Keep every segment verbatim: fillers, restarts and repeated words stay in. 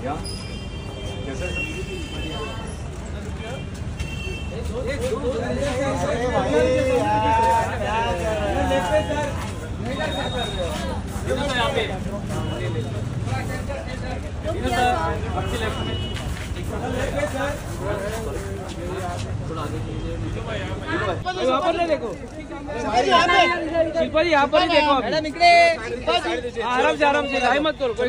يا यहाँ पर देखो मैडम इकडे आराम से आराम से गाय मत करो कोई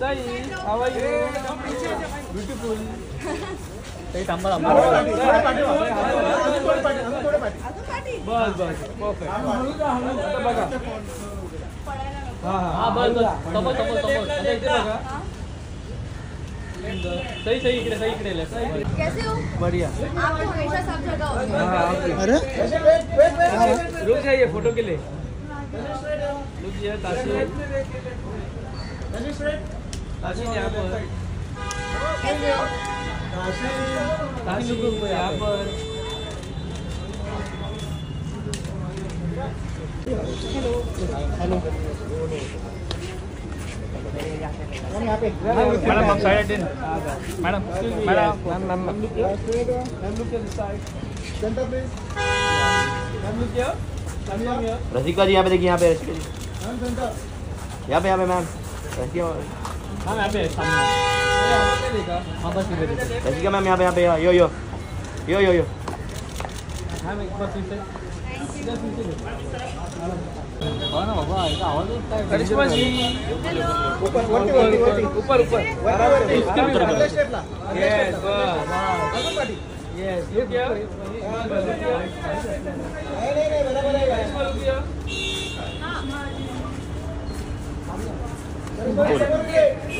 सही how are you beautiful सही थांबा थांबा बस बस परफेक्ट आता बघा हां हां बस बस तबो तबो तबो आता इकडे बघा सही सही इकडे सही इकडे ले कैसे हो बढ़िया आप तो हमेशा सब जगह होते हो अरे रुक जाइए फोटो के लिए रुक जाइए ताशी ताशी यहाँ पर ताशी यहाँ पर हेलो हेलो यहाँ पे मैडम आप side in madam madam ma'am ma'am look ma'am look के side centre please ma'am look क्या रसिका जी यहाँ पे देखिए यहाँ पे यहाँ पे यहाँ पे मैम हां यहां पे सामने यहां पे देखा हां बस इधर देखा ठीक है मैम यहां पे यहां पे यो यो यो यो यो हां मैं एक बार फिर से हां ना बाबा ये आवाज उठता है करिश्मा जी ऊपर ऊपर ऊपर ऊपर बराबर है स्टेपला यस बस यस ये क्या नहीं नहीं बराबर है करिश्मा रुकिए हां हां यहाँ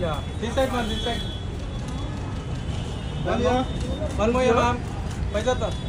या this side one this side one more one more ma'am पहले तो